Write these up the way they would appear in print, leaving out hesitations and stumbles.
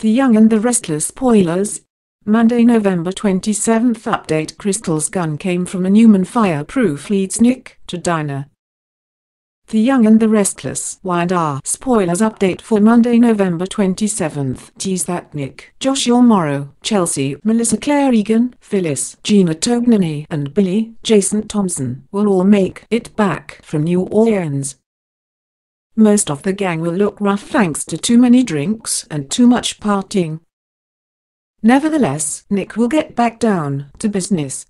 The Young and the Restless spoilers. Monday, November 27th update. Crystal's gun came from a Newman fireproof leads Nick to Dina. The Young and the Restless Y&R spoilers update for Monday, November 27th. Tease that Nick, Joshua Morrow, Chelsea, Melissa Claire Egan, Phyllis, Gina Tognoni and Billy, Jason Thompson will all make it back from New Orleans. Most of the gang will look rough thanks to too many drinks and too much partying. Nevertheless, Nick will get back down to business.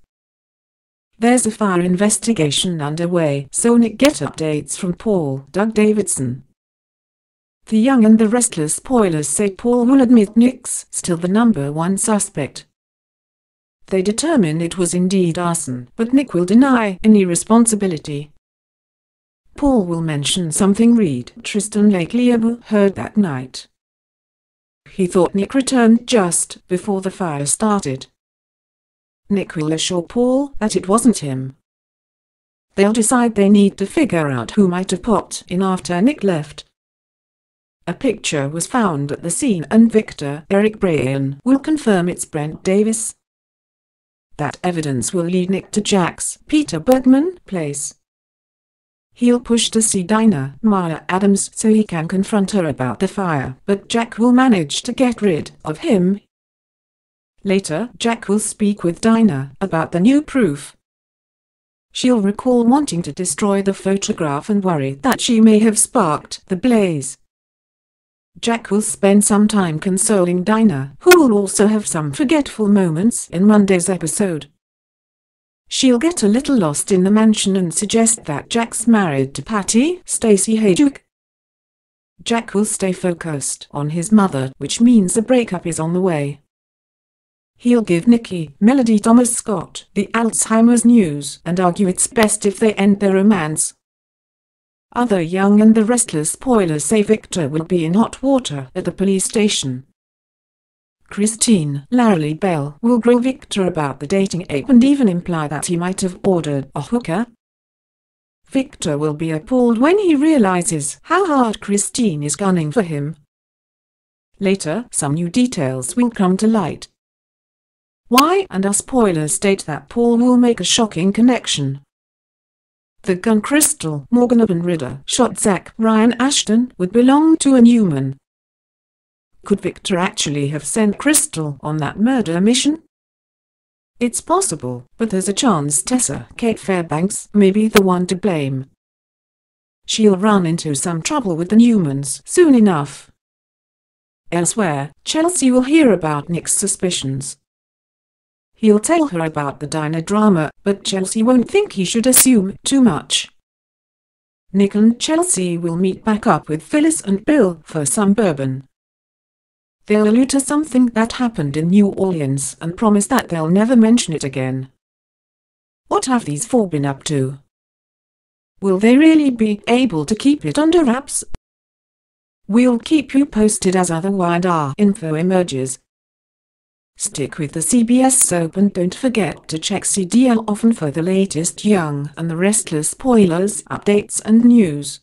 There's a fire investigation underway, so Nick get updates from Paul. Doug Davidson. The Young and the Restless spoilers say Paul will admit Nick's still the #1 suspect. They determine it was indeed arson, but Nick will deny any responsibility. Paul will mention something Tristan Lakeleobu heard that night. He thought Nick returned just before the fire started. Nick will assure Paul that it wasn't him. They'll decide they need to figure out who might have popped in after Nick left. A picture was found at the scene and Eric Brayen will confirm it's Brent Davis. That evidence will lead Nick to Jack's Peter Bergman place. He'll push to see Dina, Maya Adams, so he can confront her about the fire, but Jack will manage to get rid of him. Later, Jack will speak with Dina about the new proof. She'll recall wanting to destroy the photograph and worry that she may have sparked the blaze. Jack will spend some time consoling Dina, who will also have some forgetful moments in Monday's episode. She'll get a little lost in the mansion and suggest that Jack's married to Patty, Stacy Hadjuk. Jack will stay focused on his mother, which means a breakup is on the way. He'll give Nikki, Melody Thomas Scott, the Alzheimer's news and argue it's best if they end their romance. Other Young and the Restless spoilers say Victor will be in hot water at the police station. Christine, Larry Bell will grill Victor about the dating app and even imply that he might have ordered a hooker. Victor will be appalled when he realizes how hard Christine is gunning for him. Later, some new details will come to light. Y&R spoilers state that Paul will make a shocking connection. The gun Crystal, Morgan Urban Ridder, shot Zach, Ryan Ashton would belong to a Newman. Could Victor actually have sent Crystal on that murder mission? It's possible, but there's a chance Tessa, Kate Fairbanks, may be the one to blame. She'll run into some trouble with the Newmans soon enough. Elsewhere, Chelsea will hear about Nick's suspicions. He'll tell her about the Dina drama, but Chelsea won't think he should assume too much. Nick and Chelsea will meet back up with Phyllis and Bill for some bourbon. They'll allude to something that happened in New Orleans and promise that they'll never mention it again. What have these four been up to? Will they really be able to keep it under wraps? We'll keep you posted as other Y&R info emerges. Stick with the CBS soap and don't forget to check CDL often for the latest Young and the Restless spoilers, updates and news.